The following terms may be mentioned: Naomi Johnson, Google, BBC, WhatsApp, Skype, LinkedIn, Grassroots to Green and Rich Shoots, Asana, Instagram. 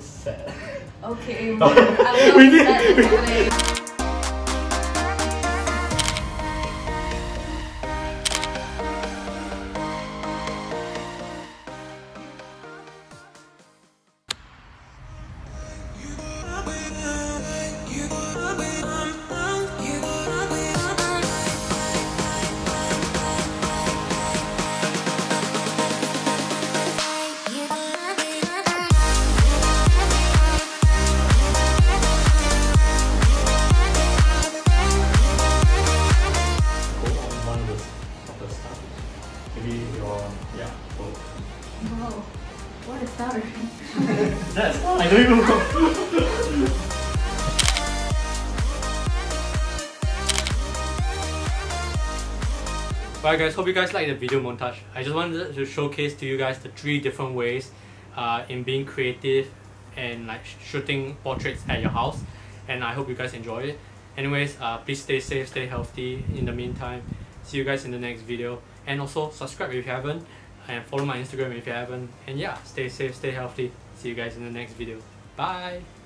Sad. Okay, well, I we did. Wow, what a starter! That's I don't even know. Alright guys, hope you guys like the video montage. I just wanted to showcase to you guys the three different ways in being creative and like shooting portraits at your house. And I hope you guys enjoy it. Anyways, please stay safe, stay healthy. In the meantime, see you guys in the next video. And also subscribe if you haven't, and follow my Instagram if you haven't. And yeah, stay safe, stay healthy. See you guys in the next video. Bye!